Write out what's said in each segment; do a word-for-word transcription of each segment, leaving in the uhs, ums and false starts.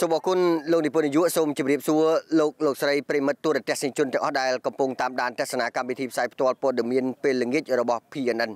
สมบูรณ์ลงในปนิยุสมจิบเรียบซัวโลกโลกสลายปริมาตัวเตสินจุนแต่อดายกำปงตามด่านเทศนาการบิทีมสายตัวปอดเมียนเป็นเงี้ยระบอบพิจารณา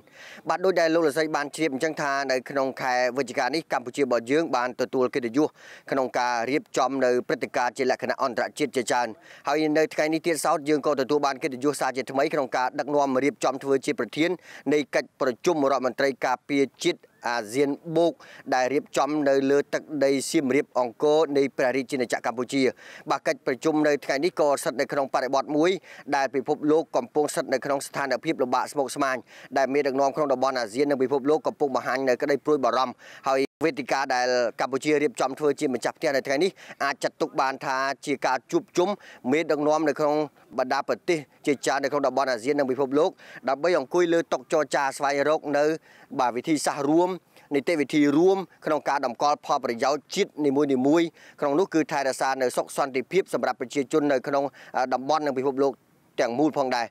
บัดโดยได้โลกสลายบานเชียมจังทาในขนมไข่เวจิการนี้กัมพูชีบ่อเยื้องบานตัวตัวกิดยุขนมกาเรียบจอมในปฏิการเจริญคณะอันตรจิตเจจานหายในไทยนิเทียนเสาเยื้องก็ตัวตัวบานกิดยุสาจิตทำไมขนมกาดักนวมเรียบจอมทวีจิประเทียนในการประชุมรัฐมนตรีกาเปียจิตอาเซียนบุกได้เรียบจำในเลือดในซิมเรียบองโกในประเทศจีนจากกัมพูชีบักประชุมในไทยนิกอสัตในขนมปฏิบัติมุ้ยได้ไปพบโลกกำปงสัตในขนมสถานอภิบาลบาสมกสมานได้มีดังนอมขนมดอกบอลอาเซียนในไปพบโลกกำปงมหันในก็ได้ปลุยบารมเฮาเวทีการได้กัมพูชีเรียบจำทัวร์จีนมาจับที่ในไทยนี้อาจจะตกบานทาจีการจุบจุ้มมีดังนอมในขนมบรรดาปฏิเจจานในขนมดอกบอลอาเซียนในไปพบโลกดับใบองคุยเลือดตกจอจาสไฟรกในบาวิธีสหรวมในเตวิธีร่วมขนมการดำกอลพอประยาวจิตในมวยในมวยขนมนู้คือไทยรัสานในซอกซอนติพิบสำหรับประชาชนในขนมดำบอลในพิภพโลกแต่งมูลพองได้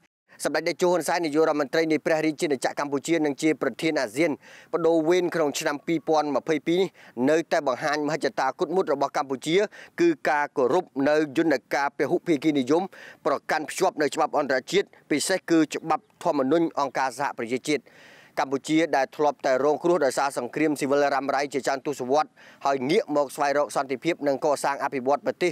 สำหรับในโจนซ้ายในยุโรปมันตรีในประเทศจีนจากกัมพูชีนังเจียประเทศอาเซียนประโดเวนขนมชนำปีปอนมาเผยปีในแต่บางฮันมหาจัตาคุดมุดระบบกัมพูชีคือการกรุบในยุนกาเปหุพิกินิยมประกันพิชวบในฉบับอันตรจิตพิเศษคือฉบับธรรมนุนองการสหประชาชาติกัมพูชีได้ทลบแต่โรงครัวดัชาสังเครียมสิวลารามไรเจจันตุสวัสดิ์หอยเงียบมองสายรกสันติพิบนังก่อสร้างอภิวัตปฏิ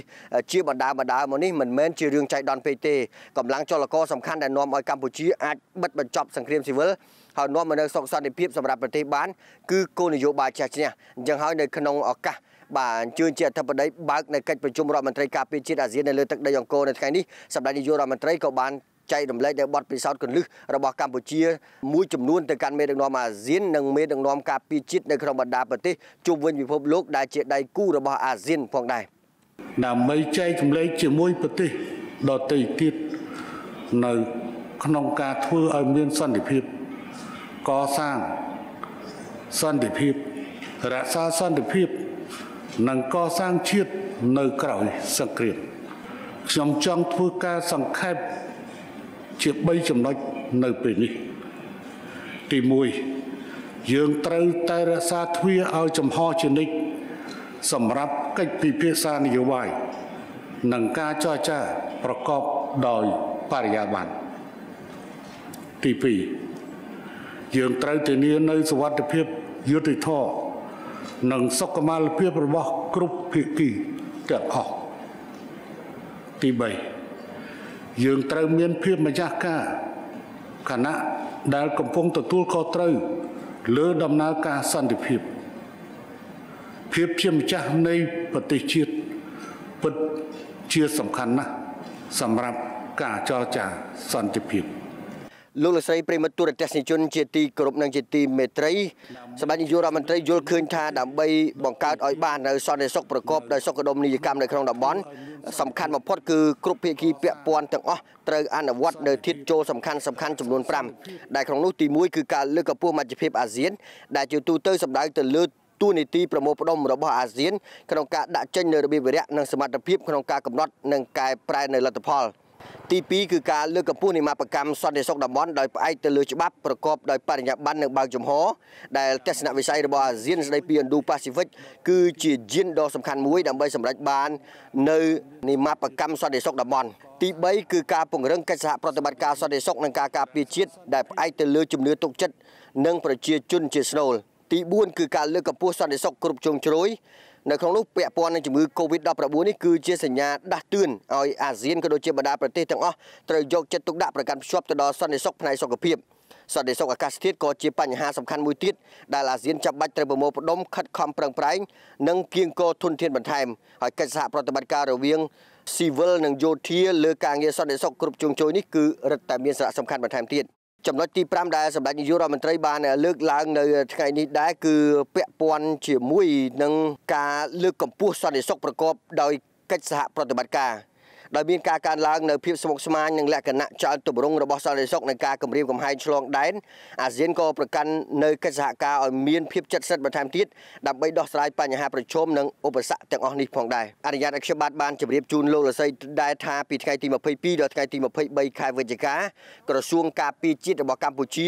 เชี่ยบรรดาบรรดาโมนี่เหมือนเม้นเชื่อเรื่องใจดอนเปเต้กำลังจลกสำคัญแต่นอมไอกัมพูชีอาจบัดบรรจบสังเครียมสิวลหอยนอมมันส่งสันติพิบสำหรับประเทศบ้านคือโกนิโยบายเชชเนี่ยยังหอยในขนมออกกะบ่านเชื่อเชื่อทำประเดี๋ยวบักในการประชุมรัฐมนตรีกาเปียจิตอาเซียนในเลือดตักได้ยองโกในครั้งนี้สำหรับนายกรัฐมนตรีก็บ้านใจดำเนินในบอดปีศาจคนลึกระบบกัมพูชีมุ่งจำนวนแต่การเมดังนอมอาเซียนนังเมดังนอมกาปีจิตในครองบรรดาประเทศจุ่มเวียนวิภพโลกได้เจได้กู้ระบบอาเซียนพองได้นำไม่ใจจำเลยจมุ่งประเทศดอติกิจในขนมกาทั่วอาเซียนสันติภาพก่อสร้างสันติภาพรักษาสันติภาพนังก่อสร้างชีวิตในกล่าวสังเกตสมจังทั่วกาสังเขปเชื่อใบจำนวนในปีนี้ตีมวยยังเตาไตรสาทวีเอาจำห่อชนิดสำหรับกิจพิพิธภัณฑ์นโยบายหนังกาจ้าจ้าประกอบโดยปริยบันตีปียังเตาตีนี้ในสวัสดิภาพยุติท่อหนังสกมาลเพื่อประวัติกรุ๊ปพิกิเกิดออกตีใบยังเติมเมียนเพียบมาจากการคณะได้กำพงตัวตัวคอเตอร์เลือดำนาการสันติภาพเพียบเชื่อมจากในปฏิชีตปฏิชีตสำคัญนะสำหรับการเจรจาสันติภาพโลกสลายปริมาตัวเตสินจุนเจตีกรุบนังเจตีเมตรีสมัยยุโรปมันตรียุโรปคืนท่าดับใบบังการอ้อยบ้านในซอนในซอกประกอบในซอกกระดมนิยกรรมในครองดับบอลสำคัญมาพอดคือกรุบเพียกีเปียปวนต่างอ๋อเตอร์อันวัดในทิศโจสำคัญสำคัญจำนวนพรำได้ของลูกตีมุ้ยคือการเลือกกับพวกมันจะเพียบอาเซียนได้จิวตูเตอร์สัปดาห์แต่เลือกตู้ในตีประมวลผลมรบอาเซียนขนมกาดัชเชนเนอร์เบียเรียนังสมัติเพียบขนมกากำนัดนังกายปลายในรัฐพลตีปีคือการเลือกกับผู้ในมาประกรรมซอนเดซอกดับบอลโดยไอเตลือฉบับประกอบโดยปริญญาบัณฑิตบางจมหอได้เทศนาวิสัยระบาดเซียนในปีอันดูแปซิฟิกคือจีเจียนดอสำคัญมุ้ยดำใบสำหรับบานในในมาประกรรมซอนเดซอกดับบอลตีใบคือการปงเรื่องการสหปฏิบัติการซอนเดซอกนังกากาปีชิดได้ไอเตลือจุ่มเนื้อตกจัดนังประเจียจุนเจสโนลตีบุญคือการเลือกกับผู้ซอนเดซอกกรุบจงโจยในของลูกเปียปอนในจมือโควิดดาวประบุนี่คือเจสัญญาดาตื่นเอาอาเซียนก็โดยเจบดาประเทศทั้งอ๋อตรยกเจตุกดาประกันชอบตลอดสันในซอกภายในซอกกระเพียบสันในซอกอากาศทิศก็เจปัญหาสำคัญมุติดดาราเซียนจับบัตรเตรบโมดมขัดคำเปล่งปลายนังเกียงโกทุนเทียนบันไทม์หอยกษัตริย์ปฏิบัติการระเวียงซีเวลนังโยเทียเลือกการเงินสันในซอกกรุ๊ปจงโจนี่คือรัฐแต่เมียนสระสำคัญบันไทม์ทิศจำนวนตีพรำได้สำหรับยุโรปมันตรีบานเลือกล้างในไงนี้ได้คือเปียปวนเฉียมุ้ยนังการเลือกกับผู้สันติสุขประกอบโดยกิจสหปฏิบัติการ โดยมีการการล้างในพิษสมุทรสมาอย่างแหลกกันนะจากตุบรุงระบบสารสกในการกำรีบกับไฮชลองได้อาเซียนก็ประกันในกระแสการอ่อนมีนพิษจัดสัตว์ประทับทิศดับไปดอกสลายปัญหาประชมในอุปสรรคต่างๆนี้ผ่องได้อนุญาตอักษรบาทบานจะเรียบจูนโลกละไซได้ทาปีไก่ตีมาเพย์ปีดอกไก่ตีมาเพย์ใบไข่เวจิกากระทรวงการปีจิตระบบกัมพูชี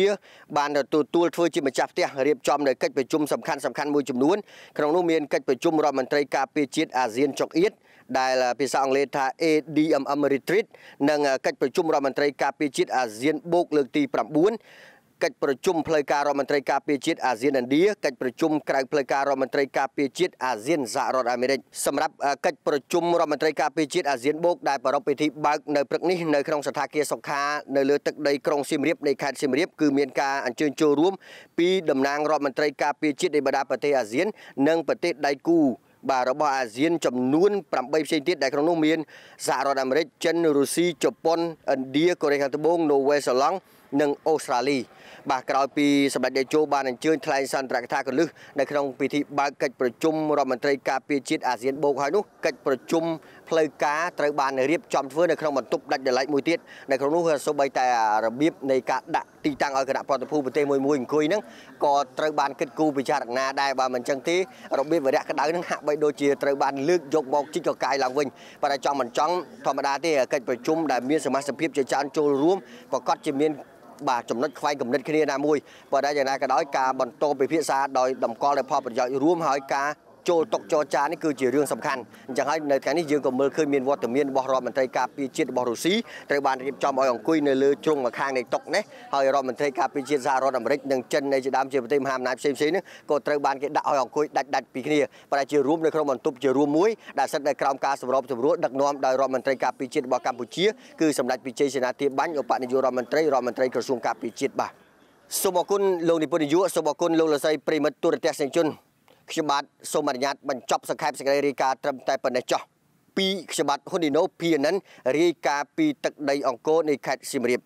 บานตัวตัวเฟอร์จิมาจับเตี้ยเรียบจอมในกิจประชุมสำคัญสำคัญมวยจำนวนครองนุ่มเมียนกิจประชุมรัฐมนตรีการปีจิตอาเซียนจอกอิดได้ละพิษอังเลธาเอดีอัมอเมริทิตนั่งกิจประชุมรัฐมนตรีการปีจิตอาเซียนบกเลือกตีปรับบุญกิจประชุมเพลย์การรัฐมนตรีการปีจิตอาเซียนอันเดียกิจประชุมกลางเพลย์การรัฐมนตรีการปีจิตอาเซียนสหรัฐอเมริกาสำหรับกิจประชุมรัฐมนตรีการปีจิตอาเซียนบกได้ประกอบพิธีบักในพรกนี้ในครองสถาเกียรติสงขาในเรือตึกในครองซิมเรียบในแคซิมเรียบคือเมียนกาอันเชิญจูร่วมปีดำนางรัฐมนตรีการปีจิตในบรรดาประเทศอาเซียนนั่งประเทศไดกูบาร์บาอาเซียนจำนวนปรับไปเส้นทิศได้ครองนุ่มเมียนสหรัฐอเมริกาเช่นรัสเซียญี่ปุ่นอันเดียเกาหลีใต้บงนอร์เวย์สลังหนึ่งออสเตรเลียบากราวปีสำหรับเดโจบานเชิญทลายสันตรกทากันลึกในครองพิธีบากิจประชุมรัฐมนตรีการปีจิตอาเซียนโบกหอยนุกิจประชุมเพลย์การตรบานเรียบจอมเฟื่อในครองบรรทุกดักเดลัยมวยเทียดในครองนู้นสบายแต่ระเบียบในการดักตีตังเอาขณะปฏิภูมิเตะมวยมวยคุยนั่งก่อตรบานกิจกูปิชาดักนาได้บานมันจังที่ระเบียบระดับกระดังนั่งหักใบโดจีตรบานเลือกยกบอกจิตกายหลังวิ่งประจอมมันจ้องธรรมดาที่กิจประชุมได้มีสมาชิกเจ้าจานโจรวมประกอบจิมีนบาดจมนัดไฟกับนัดขี้นามวยพอได้อย่างนั้นก็ได้การบอลโตไปพิษาโดยดำกอเลยพอประโยชน์ร่วมหอยกาโจตกโจจานี่คือจีเรื่องสำคัญจะให้ในแค่นี้ยืนกับมือเคยมีนวอตเมียนบอรอมันไทยกาปีจิตบอรุสีไทยบานริบจอมอ่อยของกุยในเลือดจุ่มมาคางในตกเนี่ยหอยรอมันไทยกาปีจิตซารอดอเมริกหนึ่งเจนในจีดามจีบเต็มหามนายเซมซีนี่ก็ไทยบานก็ด่าอ่อยของกุยดัดดัดปีขี้นี่ประจีร่วมในครองมันตุบจีร่วมมวยด่าสัตว์ในครองกาสำรองสำรวจดักน้อมได้รอมันไทยกาปีจิตบอกัมพูชีคือสำหรับปีเจชนาธิบัญญัติปนิยุรอมันไทยรอมันไทยกระทรวงกาปีจิตบ่าสมบูรณ์ลงในปนิยุสมบูรณ์ลงละไซปริมัตตุรเตสเซนจุนขบัตสมัญญัติบรรจบสกายสกายริกาตรมแต่ปนจ่อปีขบัตคนดีโนเพียนั้นริกาปีตักใดองโกในแคดซิมริบ